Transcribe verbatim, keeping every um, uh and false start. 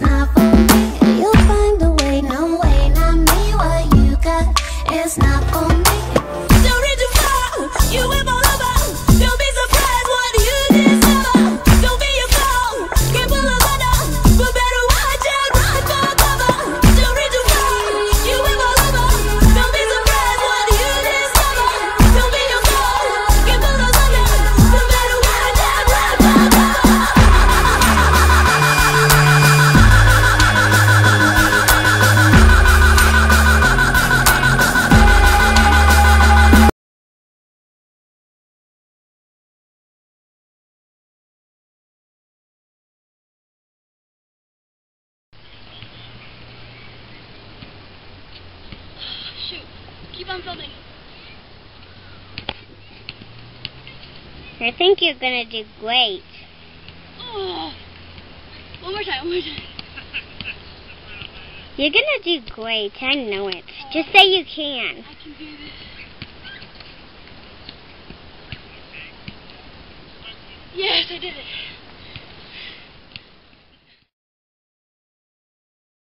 it's not for me. You'll find a way, no way, not me. What you got is not for me. Don't reach too far, you will fall over. Don't be surprised what you discover. Don't be afraid, can't pull a gun, but better watch out, run for cover. Don't reach too far, you will fall over. Don't be surprised what you discover. Don't be afraid, can't pull a gun, but better watch out, run for cover. I think you're gonna do great. Oh. One more time, one more time. You're gonna do great, I know it. Oh. Just say you can. I can do this. Yes, I did it.